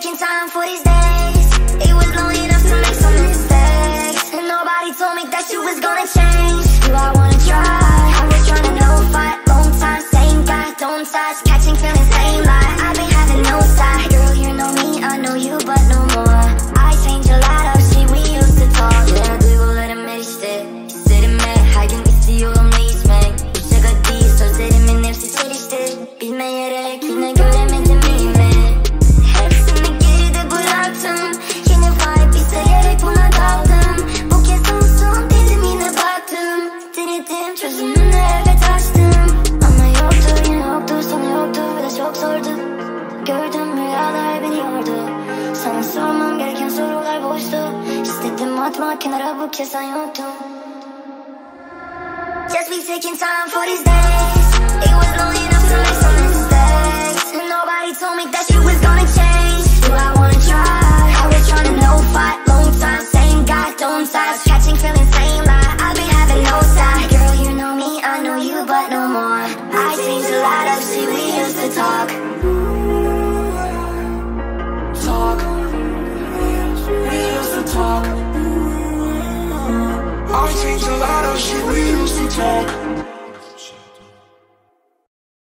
taking time for these days. It was long enough to make some mistakes, and nobody told me that you was gonna change. Do I wanna try? I was trying to no fight. Long time, same guy, don't touch. Catching feelings, same lie. I've been having no side. Girl, you know me, I know you, but no more. I change a lot of shit we used to talk. Yeah, du ville miste, hissetme her gün istiyorum değişmek. Bu şaka değil, sözlerimin hepsi çelişti. Bilmeyerek yine göremedim yine. Hepsini geride bıraktım. Yeni vibe isteyerek buna daldım. Bu kez olsun dedim, yine baktım. Denedim çözümünü, evet açtım. Ama yoktu, yine yoktu, sonu yoktu ve de çok zordu. Gördüm rüyalar beni yordu. Sana sormam gereken sorular boştu. İstedim atmak kenara, bu kez sen yoktun. Just be taking time for these days. It was lonely enough to make some mistakes, and nobody told me that you